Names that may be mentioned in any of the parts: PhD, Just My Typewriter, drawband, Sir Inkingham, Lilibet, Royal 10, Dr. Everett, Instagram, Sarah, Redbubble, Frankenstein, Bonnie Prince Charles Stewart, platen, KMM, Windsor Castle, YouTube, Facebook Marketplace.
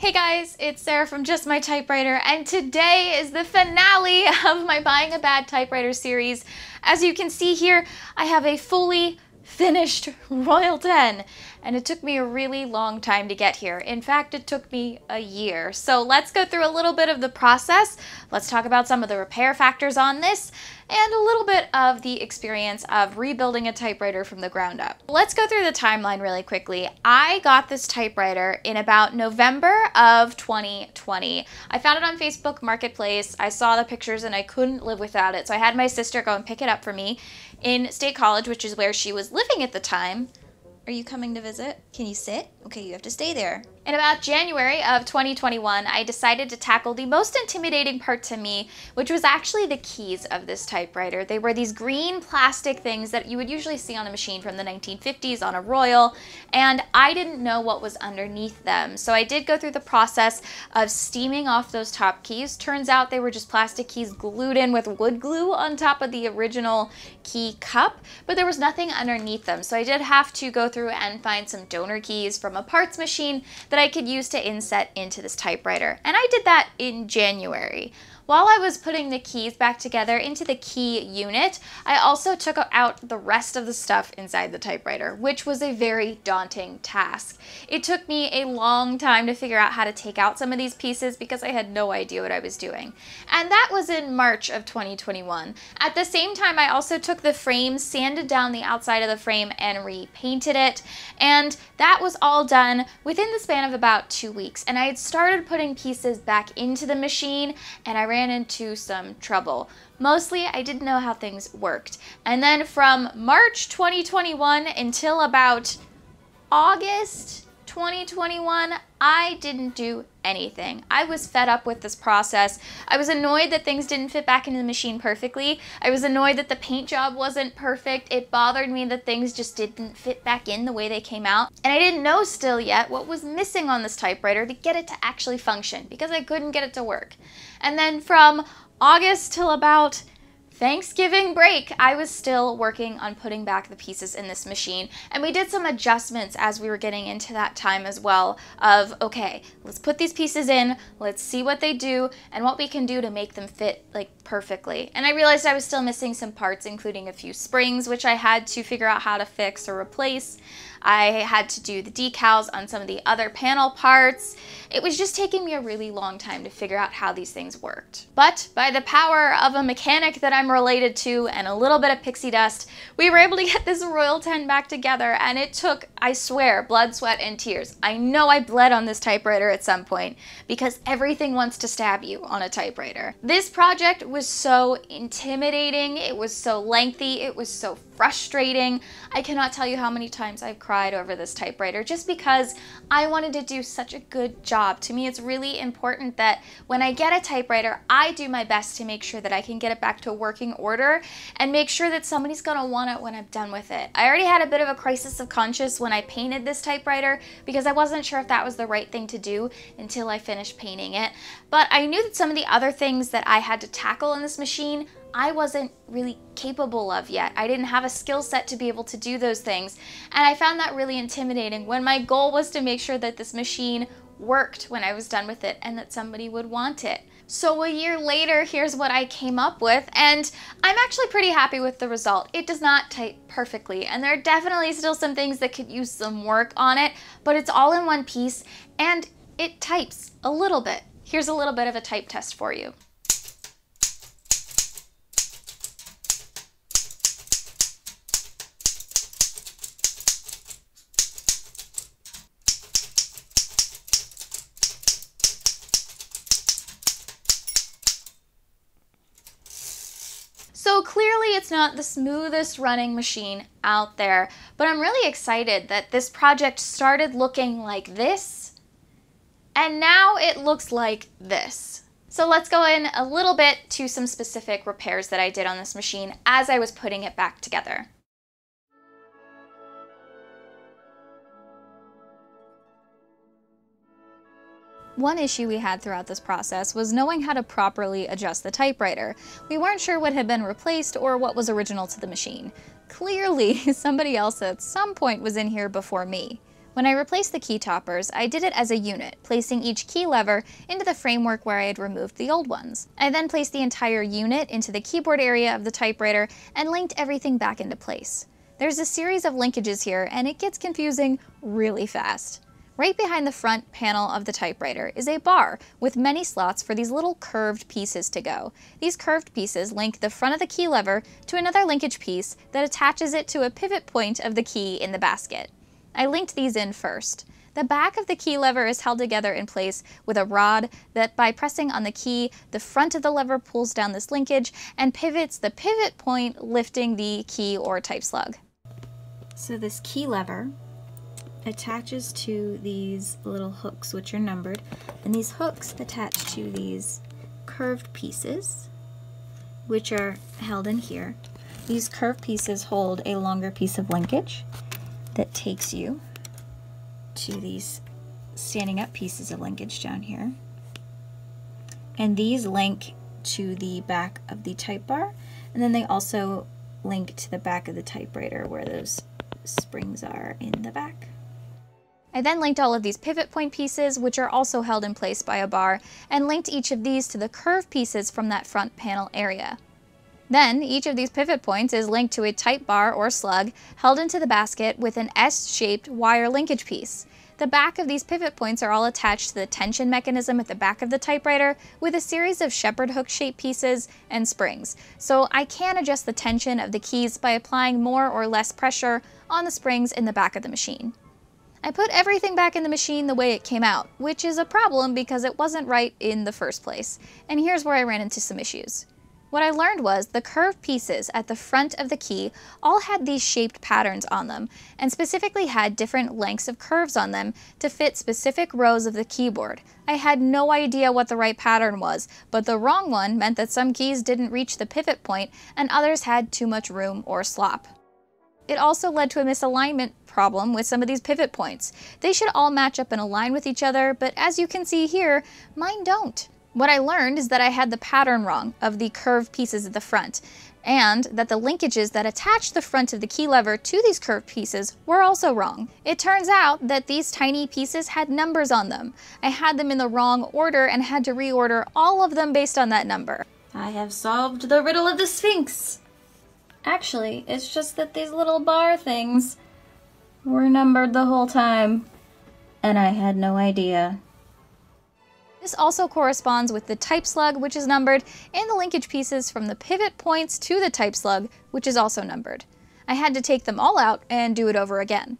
Hey guys, it's Sarah from Just My Typewriter, and today is the finale of my Buying a Bad Typewriter series. As you can see here, I have a fully finished Royal 10, and it took me a really long time to get here. In fact, it took me a year. So let's go through a little bit of the process. Let's talk about some of the repair factors on this, and a little bit of the experience of rebuilding a typewriter from the ground up. Let's go through the timeline really quickly. I got this typewriter in about November of 2020. I found it on Facebook Marketplace. I saw the pictures and I couldn't live without it. So I had my sister go and pick it up for me in State College, which is where she was living at the time. Are you coming to visit? Can you sit? Okay, you have to stay there. In about January of 2021, I decided to tackle the most intimidating part to me, which was actually the keys of this typewriter. They were these green plastic things that you would usually see on a machine from the 1950s on a Royal, and I didn't know what was underneath them. So I did go through the process of steaming off those top keys. Turns out they were just plastic keys glued in with wood glue on top of the original key cup, but there was nothing underneath them. So I did have to go through and find some donor keys from a parts machine that I could use to inset into this typewriter. And I did that in January. While I was putting the keys back together into the key unit, I also took out the rest of the stuff inside the typewriter, which was a very daunting task. It took me a long time to figure out how to take out some of these pieces because I had no idea what I was doing. And that was in March of 2021. At the same time, I also took the frame, sanded down the outside of the frame, and repainted it. And that was all done within the span of about 2 weeks. And I had started putting pieces back into the machine, and I ran into some trouble. Mostly, I didn't know how things worked. And then from March 2021 until about August 2021, I didn't do anything. I was fed up with this process. I was annoyed that things didn't fit back into the machine perfectly. I was annoyed that the paint job wasn't perfect. It bothered me that things just didn't fit back in the way they came out. And I didn't know still yet what was missing on this typewriter to get it to actually function, because I couldn't get it to work. And then from August till about Thanksgiving break, I was still working on putting back the pieces in this machine, and we did some adjustments as we were getting into that time as well of, okay, let's put these pieces in, let's see what they do and what we can do to make them fit like perfectly. And I realized I was still missing some parts, including a few springs, which I had to figure out how to fix or replace. I had to do the decals on some of the other panel parts. It was just taking me a really long time to figure out how these things worked. But by the power of a mechanic that I'm related to and a little bit of pixie dust, we were able to get this Royal 10 back together, and it took, I swear, blood, sweat, and tears. I know I bled on this typewriter at some point, because everything wants to stab you on a typewriter. This project was so intimidating, it was so lengthy, it was so frustrating. I cannot tell you how many times I've cried over this typewriter just because I wanted to do such a good job. To me, it's really important that when I get a typewriter, I do my best to make sure that I can get it back to working order and make sure that somebody's gonna want it when I'm done with it. I already had a bit of a crisis of conscience when I painted this typewriter because I wasn't sure if that was the right thing to do until I finished painting it. But I knew that some of the other things that I had to tackle in this machine I wasn't really capable of yet. I didn't have a skill set to be able to do those things. And I found that really intimidating when my goal was to make sure that this machine worked when I was done with it and that somebody would want it. So a year later, here's what I came up with, and I'm actually pretty happy with the result. It does not type perfectly, and there are definitely still some things that could use some work on it, but it's all in one piece and it types a little bit. Here's a little bit of a type test for you. So clearly it's not the smoothest running machine out there, but I'm really excited that this project started looking like this, and now it looks like this. So let's go in a little bit to some specific repairs that I did on this machine as I was putting it back together. One issue we had throughout this process was knowing how to properly adjust the typewriter. We weren't sure what had been replaced or what was original to the machine. Clearly, somebody else at some point was in here before me. When I replaced the key toppers, I did it as a unit, placing each key lever into the framework where I had removed the old ones. I then placed the entire unit into the keyboard area of the typewriter and linked everything back into place. There's a series of linkages here, and it gets confusing really fast. Right behind the front panel of the typewriter is a bar with many slots for these little curved pieces to go. These curved pieces link the front of the key lever to another linkage piece that attaches it to a pivot point of the key in the basket. I linked these in first. The back of the key lever is held together in place with a rod that by pressing on the key, the front of the lever pulls down this linkage and pivots the pivot point, lifting the key or type slug. So this key lever attaches to these little hooks, which are numbered, and these hooks attach to these curved pieces, which are held in here. These curved pieces hold a longer piece of linkage that takes you to these standing up pieces of linkage down here. And these link to the back of the type bar, and then they also link to the back of the typewriter where those springs are in the back. I then linked all of these pivot point pieces, which are also held in place by a bar, and linked each of these to the curved pieces from that front panel area. Then each of these pivot points is linked to a type bar or slug held into the basket with an S-shaped wire linkage piece. The back of these pivot points are all attached to the tension mechanism at the back of the typewriter with a series of shepherd hook shaped pieces and springs. So I can adjust the tension of the keys by applying more or less pressure on the springs in the back of the machine. I put everything back in the machine the way it came out, which is a problem because it wasn't right in the first place. And here's where I ran into some issues. What I learned was the curved pieces at the front of the key all had these shaped patterns on them, and specifically had different lengths of curves on them to fit specific rows of the keyboard. I had no idea what the right pattern was, but the wrong one meant that some keys didn't reach the pivot point and others had too much room or slop. It also led to a misalignment problem with some of these pivot points. They should all match up and align with each other, but as you can see here, mine don't. What I learned is that I had the pattern wrong of the curved pieces at the front, and that the linkages that attach the front of the key lever to these curved pieces were also wrong. It turns out that these tiny pieces had numbers on them. I had them in the wrong order and had to reorder all of them based on that number. I have solved the riddle of the Sphinx! Actually, it's just that these little bar things were numbered the whole time, and I had no idea. This also corresponds with the type slug, which is numbered, and the linkage pieces from the pivot points to the type slug, which is also numbered. I had to take them all out and do it over again.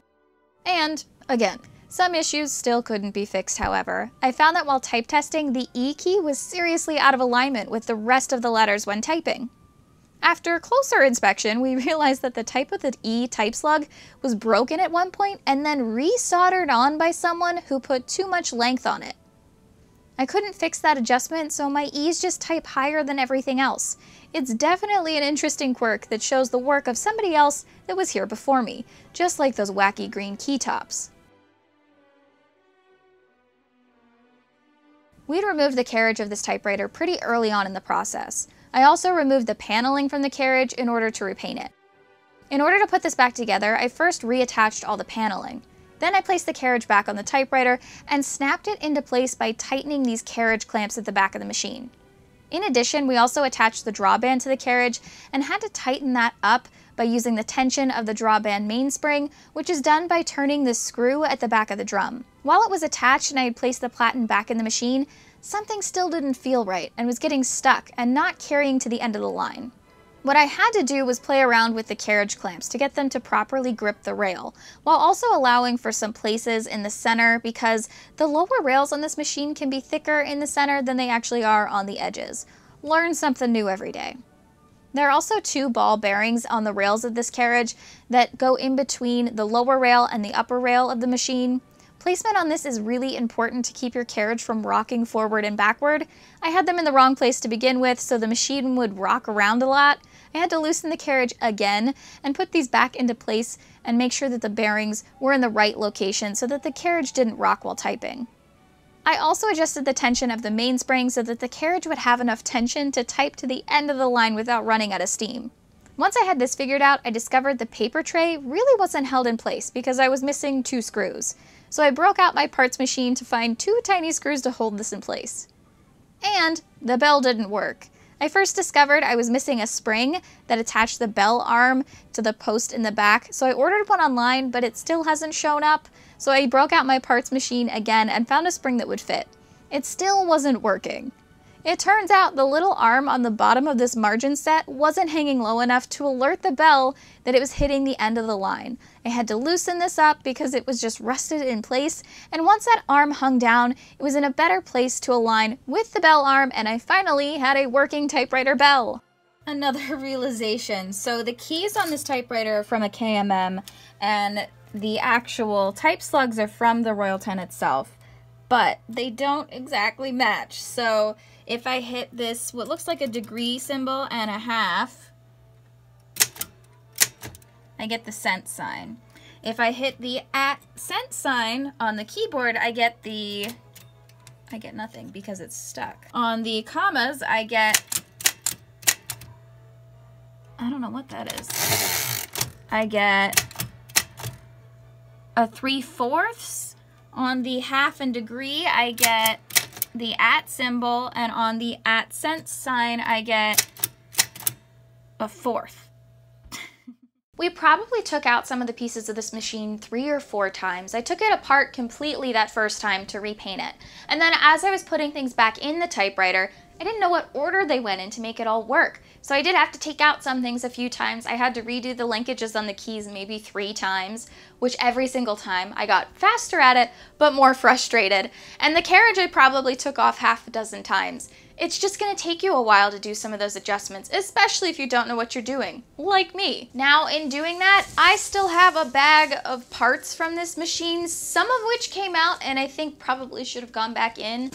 And again. Some issues still couldn't be fixed, however. I found that while type testing, the E key was seriously out of alignment with the rest of the letters when typing. After closer inspection, we realized that the type of the E type slug was broken at one point and then re-soldered on by someone who put too much length on it. I couldn't fix that adjustment, so my E's just type higher than everything else. It's definitely an interesting quirk that shows the work of somebody else that was here before me, just like those wacky green key tops. We'd removed the carriage of this typewriter pretty early on in the process. I also removed the paneling from the carriage in order to repaint it. In order to put this back together, I first reattached all the paneling. Then I placed the carriage back on the typewriter and snapped it into place by tightening these carriage clamps at the back of the machine. In addition, we also attached the drawband to the carriage and had to tighten that up by using the tension of the drawband mainspring, which is done by turning this screw at the back of the drum. While it was attached and I had placed the platen back in the machine, something still didn't feel right and was getting stuck and not carrying to the end of the line. What I had to do was play around with the carriage clamps to get them to properly grip the rail, while also allowing for some places in the center because the lower rails on this machine can be thicker in the center than they actually are on the edges. Learn something new every day. There are also two ball bearings on the rails of this carriage that go in between the lower rail and the upper rail of the machine. Placement on this is really important to keep your carriage from rocking forward and backward. I had them in the wrong place to begin with, so the machine would rock around a lot. I had to loosen the carriage again and put these back into place and make sure that the bearings were in the right location so that the carriage didn't rock while typing. I also adjusted the tension of the mainspring so that the carriage would have enough tension to type to the end of the line without running out of steam. Once I had this figured out, I discovered the paper tray really wasn't held in place because I was missing 2 screws. So I broke out my parts machine to find 2 tiny screws to hold this in place. And the bell didn't work. I first discovered I was missing a spring that attached the bell arm to the post in the back, so I ordered one online, but it still hasn't shown up, so I broke out my parts machine again and found a spring that would fit. It still wasn't working. It turns out the little arm on the bottom of this margin set wasn't hanging low enough to alert the bell that it was hitting the end of the line. I had to loosen this up because it was just rusted in place, and once that arm hung down, it was in a better place to align with the bell arm, and I finally had a working typewriter bell. Another realization. So the keys on this typewriter are from a KMM, and the actual type slugs are from the Royal 10 itself, but they don't exactly match. So if I hit this, what looks like a degree symbol and a half, I get the cent sign. If I hit the at cent sign on the keyboard, I get nothing because it's stuck. On the commas, I don't know what that is. I get a 3/4. On the half and degree, I get the at symbol, and on the at cent sign, I get a 1/4. We probably took out some of the pieces of this machine 3 or 4 times. I took it apart completely that first time to repaint it. And then as I was putting things back in the typewriter, I didn't know what order they went in to make it all work. So I did have to take out some things a few times. I had to redo the linkages on the keys maybe 3 times, which every single time I got faster at it, but more frustrated. And the carriage I probably took off half a dozen times. It's just gonna take you a while to do some of those adjustments, especially if you don't know what you're doing, like me. Now, in doing that, I still have a bag of parts from this machine, some of which came out and I think probably should have gone back in.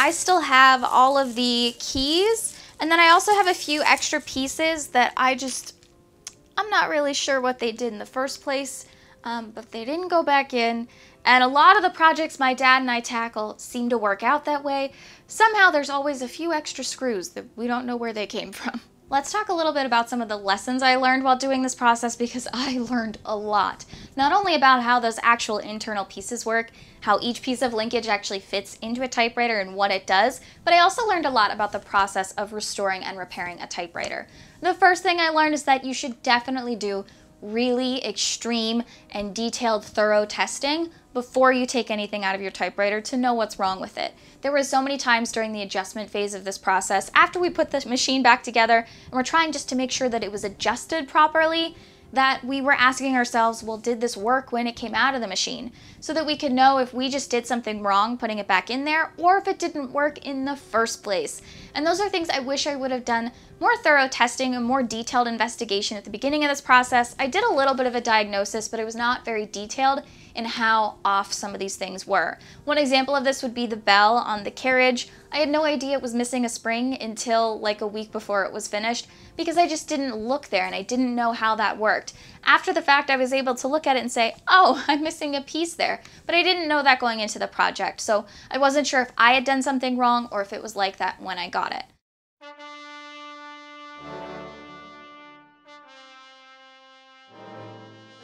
I still have all of the keys, and then I also have a few extra pieces that I'm not really sure what they did in the first place, but they didn't go back in. And a lot of the projects my dad and I tackle seem to work out that way. Somehow there's always a few extra screws that we don't know where they came from. Let's talk a little bit about some of the lessons I learned while doing this process, because I learned a lot. Not only about how those actual internal pieces work, how each piece of linkage actually fits into a typewriter and what it does, but I also learned a lot about the process of restoring and repairing a typewriter. The first thing I learned is that you should definitely do really extreme and detailed, thorough testing before you take anything out of your typewriter to know what's wrong with it. There were so many times during the adjustment phase of this process, after we put the machine back together and we're trying just to make sure that it was adjusted properly, that we were asking ourselves, well, did this work when it came out of the machine? So that we could know if we just did something wrong putting it back in there, or if it didn't work in the first place. And those are things I wish I would have done more thorough testing and more detailed investigation at the beginning of this process. I did a little bit of a diagnosis, but it was not very detailed in how off some of these things were. One example of this would be the bell on the carriage. I had no idea it was missing a spring until like a week before it was finished, because I just didn't look there and I didn't know how that worked. After the fact, I was able to look at it and say, oh, I'm missing a piece there, but I didn't know that going into the project, so I wasn't sure if I had done something wrong or if it was like that when I got it.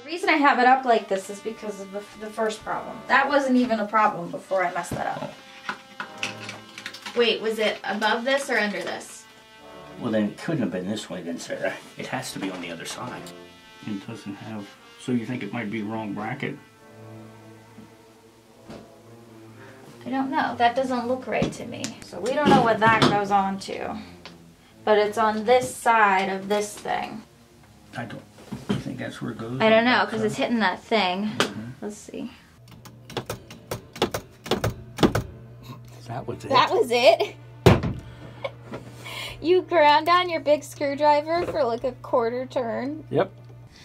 The reason I have it up like this is because of the first problem. That wasn't even a problem before I messed that up. Wait, was it above this or under this? Well, then it couldn't have been this way then, Sarah. It has to be on the other side. It doesn't have... So you think it might be wrong bracket? I don't know. That doesn't look right to me. So we don't know what that goes on to. But it's on this side of this thing. I don't... That's where it goes. I don't know, because it's hitting that thing. Mm-hmm. Let's see. That was it. That was it? You ground down your big screwdriver for like a quarter turn. Yep.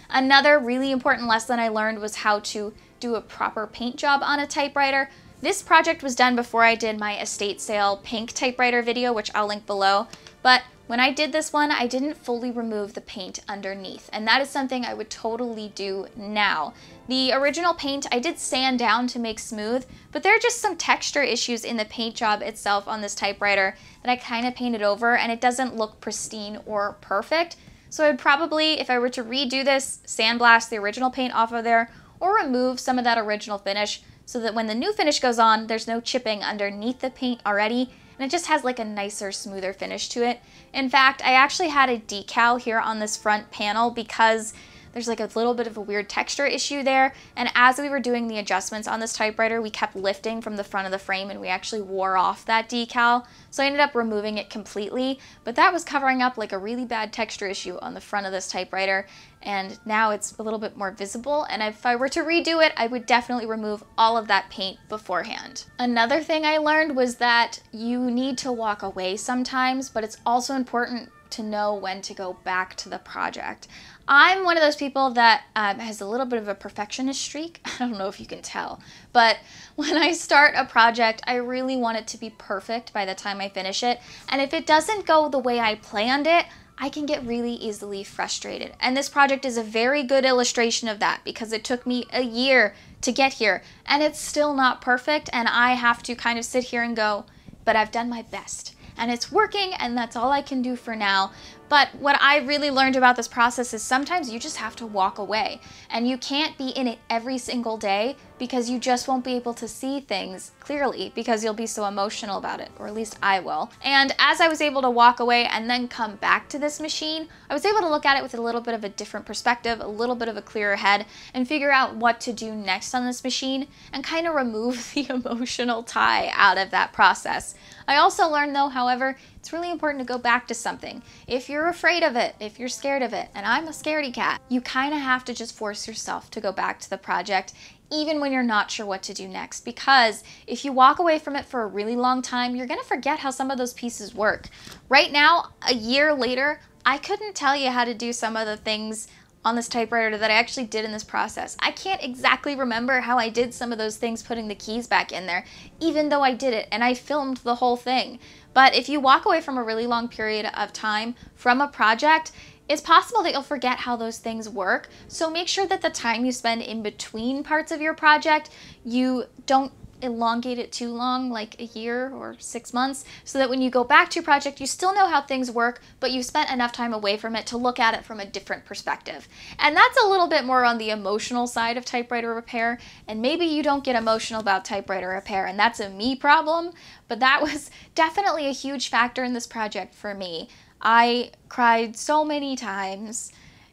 Another really important lesson I learned was how to do a proper paint job on a typewriter. This project was done before I did my estate sale pink typewriter video, which I'll link below. But When I did this one, I didn't fully remove the paint underneath, and that is something I would totally do now. The original paint I did sand down to make smooth, but there are just some texture issues in the paint job itself on this typewriter that I kind of painted over, and it doesn't look pristine or perfect. So I'd probably, if I were to redo this, sandblast the original paint off of there or remove some of that original finish so that when the new finish goes on, there's no chipping underneath the paint already. And it just has like a nicer, smoother finish to it. In fact, I actually had a decal here on this front panel because there's like a little bit of a weird texture issue there. And as we were doing the adjustments on this typewriter, we kept lifting from the front of the frame and we actually wore off that decal. So I ended up removing it completely, but that was covering up like a really bad texture issue on the front of this typewriter. And now it's a little bit more visible. And if I were to redo it, I would definitely remove all of that paint beforehand. Another thing I learned was that you need to walk away sometimes, but it's also important to know when to go back to the project. I'm one of those people that has a little bit of a perfectionist streak. I don't know if you can tell, but when I start a project, I really want it to be perfect by the time I finish it. And if it doesn't go the way I planned it, I can get really easily frustrated. And this project is a very good illustration of that because it took me a year to get here and it's still not perfect. And I have to kind of sit here and go, but I've done my best. And it's working, and that's all I can do for now. But what I really learned about this process is sometimes you just have to walk away, and you can't be in it every single day because you just won't be able to see things clearly because you'll be so emotional about it, or at least I will. And as I was able to walk away and then come back to this machine, I was able to look at it with a little bit of a different perspective, a little bit of a clearer head, and figure out what to do next on this machine and kind of remove the emotional tie out of that process. I also learned though, however, it's really important to go back to something. If you're afraid of it, if you're scared of it, and I'm a scaredy cat, you kind of have to just force yourself to go back to the project even when you're not sure what to do next, because if you walk away from it for a really long time, you're gonna forget how some of those pieces work. Right now, a year later, I couldn't tell you how to do some of the things on this typewriter that I actually did in this process. I can't exactly remember how I did some of those things putting the keys back in there, even though I did it and I filmed the whole thing. But if you walk away from a really long period of time from a project, it's possible that you'll forget how those things work. So make sure that the time you spend in between parts of your project, you don't elongate it too long, like a year or 6 months, so that when you go back to your project, you still know how things work, but you've spent enough time away from it to look at it from a different perspective. And that's a little bit more on the emotional side of typewriter repair, and maybe you don't get emotional about typewriter repair, and that's a me problem, but that was definitely a huge factor in this project for me. I cried so many times.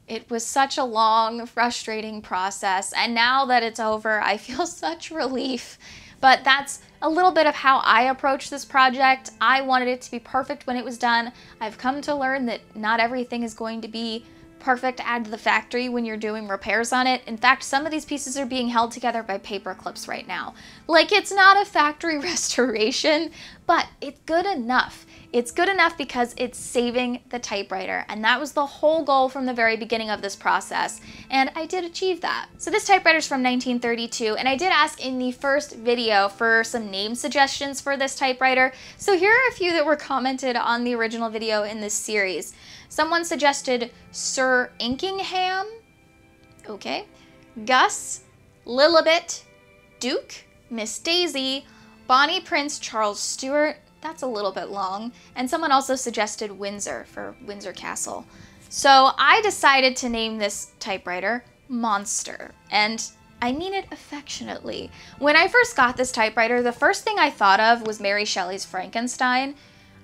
It was such a long, frustrating process, and now that it's over, I feel such relief. But that's a little bit of how I approach this project. I wanted it to be perfect when it was done. I've come to learn that not everything is going to be perfect out of the factory when you're doing repairs on it. In fact, some of these pieces are being held together by paper clips right now. Like, it's not a factory restoration, but it's good enough. It's good enough because it's saving the typewriter, and that was the whole goal from the very beginning of this process, and I did achieve that. So this typewriter's from 1932, and I did ask in the first video for some name suggestions for this typewriter, so here are a few that were commented on the original video in this series. Someone suggested Sir Inkingham, okay, Gus, Lilibet, Duke, Miss Daisy, Bonnie Prince, Charles Stewart. That's a little bit long. And someone also suggested Windsor for Windsor Castle. So I decided to name this typewriter Monster, and I mean it affectionately. When I first got this typewriter, the first thing I thought of was Mary Shelley's Frankenstein.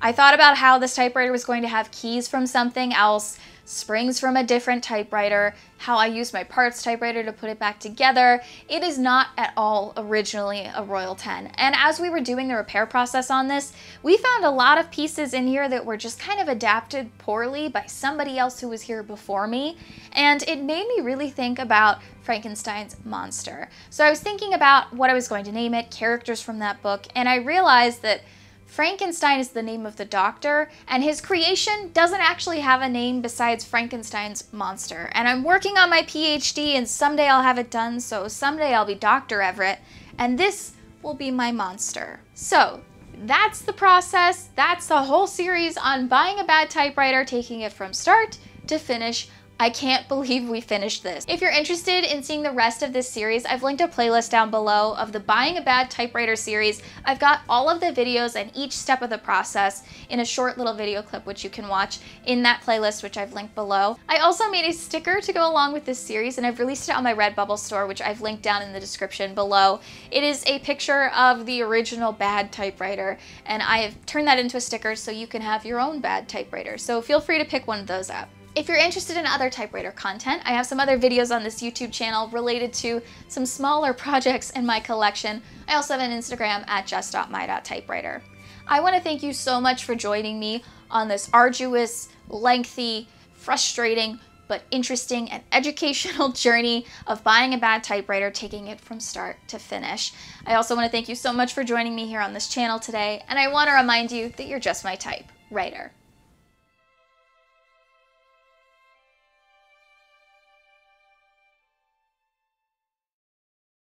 I thought about how this typewriter was going to have keys from something else, springs from a different typewriter, how I used my parts typewriter to put it back together. It is not at all originally a Royal 10. And as we were doing the repair process on this, we found a lot of pieces in here that were just kind of adapted poorly by somebody else who was here before me. And it made me really think about Frankenstein's Monster. So I was thinking about what I was going to name it, characters from that book, and I realized that Frankenstein is the name of the doctor, and his creation doesn't actually have a name besides Frankenstein's monster. And I'm working on my PhD, and someday I'll have it done, so someday I'll be Dr. Everett, and this will be my monster. So that's the process. That's the whole series on buying a bad typewriter, taking it from start to finish. I can't believe we finished this. If you're interested in seeing the rest of this series, I've linked a playlist down below of the Buying a Bad Typewriter series. I've got all of the videos and each step of the process in a short little video clip, which you can watch in that playlist, which I've linked below. I also made a sticker to go along with this series, and I've released it on my Redbubble store, which I've linked down in the description below. It is a picture of the original bad typewriter, and I have turned that into a sticker so you can have your own bad typewriter. So feel free to pick one of those up. If you're interested in other typewriter content, I have some other videos on this YouTube channel related to some smaller projects in my collection. I also have an Instagram at just.my.typewriter. I want to thank you so much for joining me on this arduous, lengthy, frustrating, but interesting and educational journey of buying a bad typewriter, taking it from start to finish. I also want to thank you so much for joining me here on this channel today, and I want to remind you that you're just my typewriter.